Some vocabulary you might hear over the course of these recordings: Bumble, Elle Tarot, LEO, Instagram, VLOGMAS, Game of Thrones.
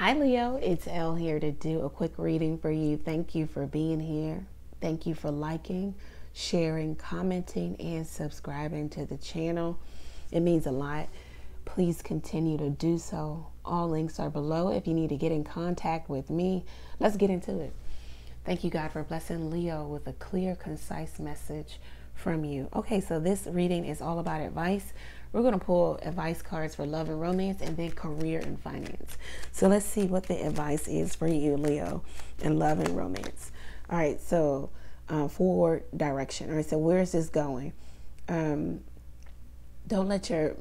Hi Leo, it's Elle here to do a quick reading for you. Thank you for being here. Thank you for liking, sharing, commenting, and subscribing to the channel. It means a lot. Please continue to do so. All links are below if you need to get in contact with me. Let's get into it. Thank you, God, for blessing Leo with a clear, concise message from you. Okay, so this reading is all about advice. We're going to pull advice cards for love and romance and then career and finance. So let's see what the advice is for you, Leo, in love and romance. All right, so forward direction. All right, so where is this going? Don't let your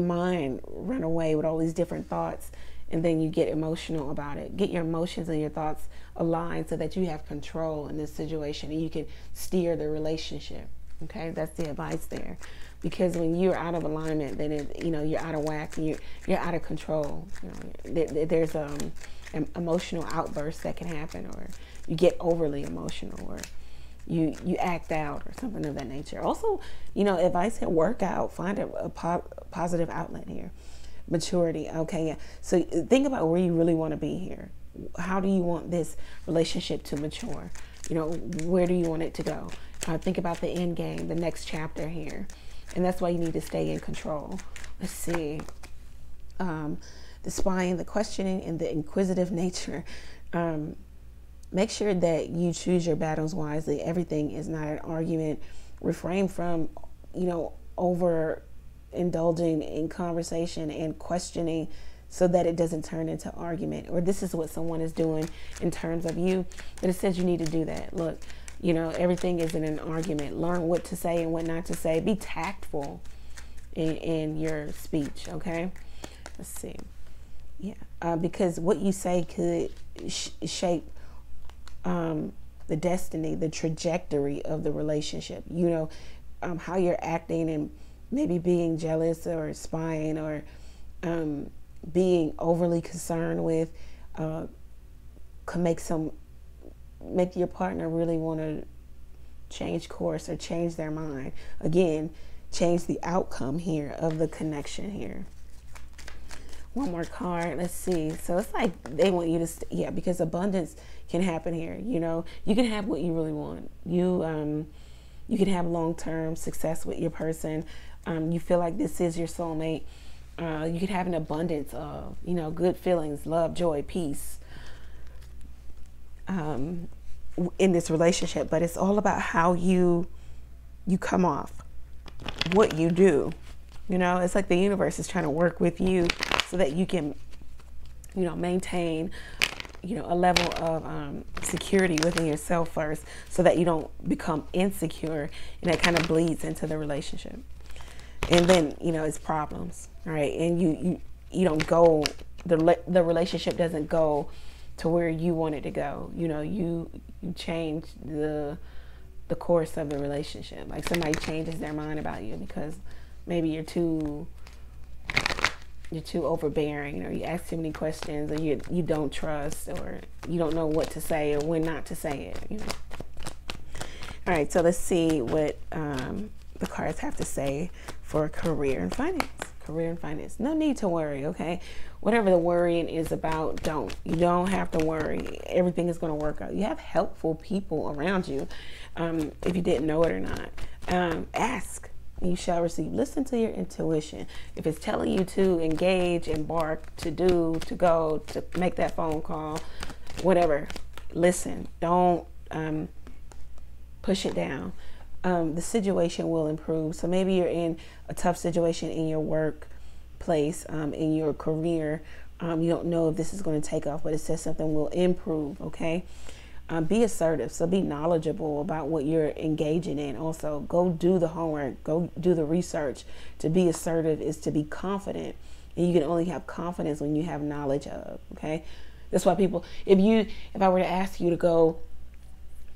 mind run away with all these different thoughts and then you get emotional about it. Get your emotions and your thoughts aligned so that you have control in this situation and you can steer the relationship. Okay, that's the advice there, because when you're out of alignment, then it, you know, you're out of whack, and you're out of control. You know, there's an emotional outburst that can happen, or you get overly emotional, or you act out, or something of that nature. Also, you know, advice at work out. Find a positive outlet here. Maturity. Okay, yeah. So think about where you really want to be here. How do you want this relationship to mature? You know, where do you want it to go? Think about the end game, the next chapter here. And that's why you need to stay in control. Let's see. The spying, the questioning, and the inquisitive nature. Make sure that you choose your battles wisely. Everything is not an argument. Refrain from, you know, over indulging in conversation and questioning, so that it doesn't turn into argument, or this is what someone is doing in terms of you, but it says you need to do that. Look, you know, everything isn't an argument. Learn what to say and what not to say. Be tactful in your speech, okay? Let's see. Yeah, because what you say could shape the destiny, the trajectory of the relationship. You know, how you're acting and maybe being jealous or spying or being overly concerned with could make your partner really want to change course or change their mind. Again, change the outcome here of the connection here. One more card. Let's see. So it's like they want you to yeah, because abundance can happen here. You know, you can have what you really want. You can have long-term success with your person. You feel like this is your soulmate. You could have an abundance of, you know, good feelings, love, joy, peace in this relationship. But it's all about how you come off, what you do. You know, it's like the universe is trying to work with you so that you can, you know, maintain, you know, a level of security within yourself first, so that you don't become insecure, and that kind of bleeds into the relationship. And then, you know, it's problems, right? And you don't go, the relationship doesn't go to where you want it to go. You know, you change the course of the relationship. Like somebody changes their mind about you because maybe you're too overbearing, or you ask too many questions, or you don't trust, or you don't know what to say or when not to say it, you know. All right, so let's see what the cards have to say for career and finance. Career and finance. No need to worry, okay? Whatever the worrying is about, don't. You don't have to worry. Everything is going to work out. You have helpful people around you, if you didn't know it or not. Ask, you shall receive. Listen to your intuition. If it's telling you to engage, embark, to do, to go, to make that phone call, whatever, listen. Don't push it down. The situation will improve. So maybe you're in a tough situation in your workplace, in your career. You don't know if this is going to take off, but it says something will improve, okay? Be assertive, so be knowledgeable about what you're engaging in. Also, go do the homework, go do the research. To be assertive is to be confident, and you can only have confidence when you have knowledge of, okay? That's why people, if I were to ask you to go,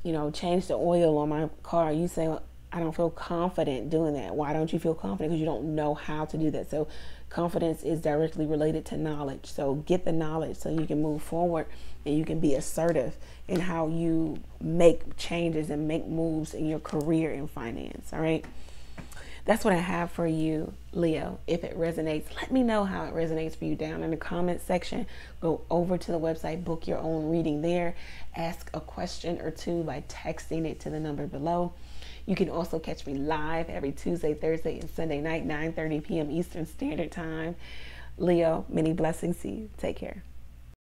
you know, change the oil on my car, you say, well, I don't feel confident doing that. Why don't you feel confident? Because you don't know how to do that. So confidence is directly related to knowledge. So get the knowledge so you can move forward and you can be assertive in how you make changes and make moves in your career and finance. All right. that's what I have for you, Leo. If it resonates, let me know how it resonates for you down in the comment section. Go over to the website, book your own reading there. Ask a question or two by texting it to the number below. You can also catch me live every Tuesday, Thursday, and Sunday night, 9:30 p.m. Eastern Standard Time. Leo, many blessings to you. Take care.